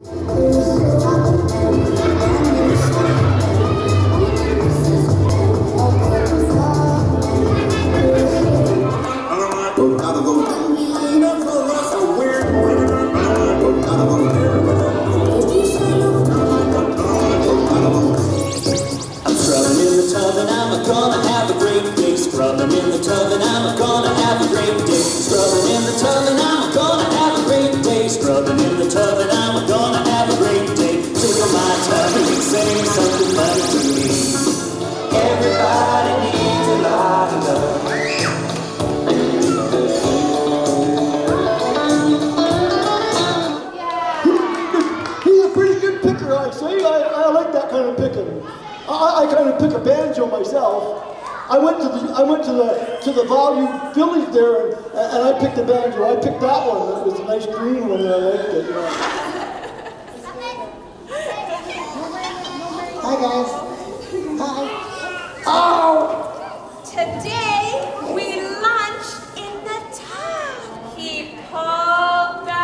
I kind of pick a banjo myself. I went to the volume Philly there, and I picked a banjo. I picked that one. That was a nice green one, and I liked it. Yeah. Hi guys. Hi. Oh. Today we lunch in the top. He pulled the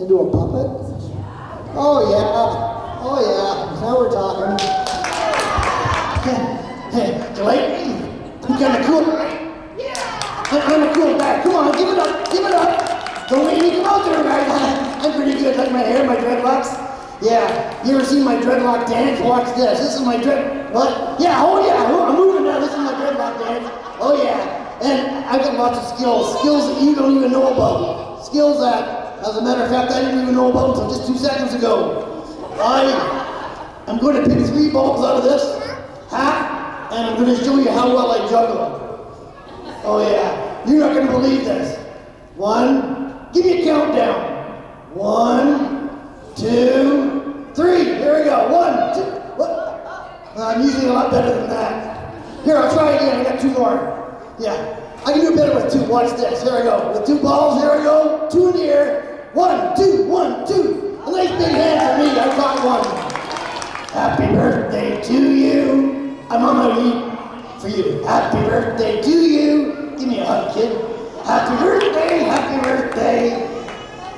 into a puppet? Oh yeah, oh yeah, now we're talking. Hey, you like me? You kinda cool, right? Yeah! I'm kinda cool, guy. Come on, give it up, give it up! Don't make me come out there, guy! I'm pretty good, like my hair, my dreadlocks. Yeah, you ever seen my dreadlock dance? Watch this, this is my dread... What? Yeah, oh yeah, I'm moving now, this is my dreadlock dance. Oh yeah, and I've got lots of skills, skills that you don't even know about. Skills that... As a matter of fact, I didn't even know about them until just 2 seconds ago. I am going to pick 3 balls out of this hat, and I'm going to show you how well I juggle. Oh yeah, you're not going to believe this. 1, give me a countdown. 1, 2, 3. Here we go. 1, 2. What? I'm usually a lot better than that. Here, I'll try again. I got 2 more. Yeah. I can do better with 2. Watch this. Here we go. With 2 balls, here we go. 2 in the air. 1, 2, 1, 2. A nice big hand for me. I got 1. Happy birthday to you. I'm on my knee for you. Happy birthday to you. Give me a hug, kid. Happy birthday. Happy birthday.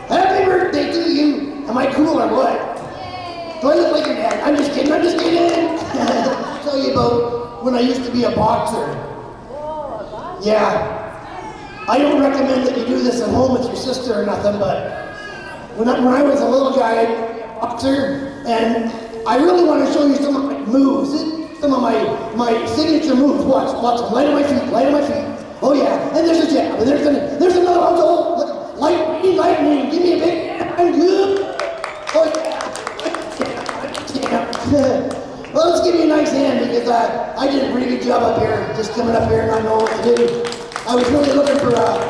Happy birthday to you. Am I cool or what? Do I look like your dad? I'm just kidding. I'm just kidding. I'll tell you about when I used to be a boxer. Yeah, I don't recommend that you do this at home with your sister or nothing, but when I was a little guy, boxer, and I really want to show you some of my moves, some of my signature moves. Watch, light on my feet, light on my feet. Oh yeah, and there's a jab, and there's another one. Look, lightning, give me a big, I'm good. Oh yeah. Well, let's give you a nice hand because I did a pretty good job up here, just coming up here and not knowing what to do. I was really looking for a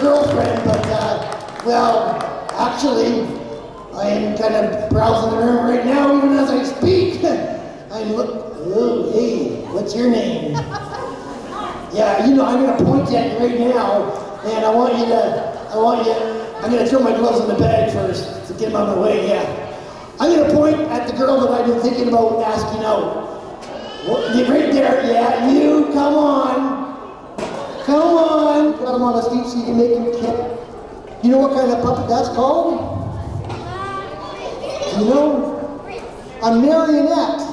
girlfriend, but, well, actually, I'm kind of browsing the room right now even as I speak. Oh, hey, what's your name? Yeah, you know, I'm going to point at you right now, and I'm going to throw my gloves in the bag first to get them out of the way, yeah. I'm going to point at the girl that I've been thinking about asking out. Well, right there, yeah, you, come on. Come on. Got him on a seat so you can make him kick. You know what kind of puppet that's called? You know? A marionette.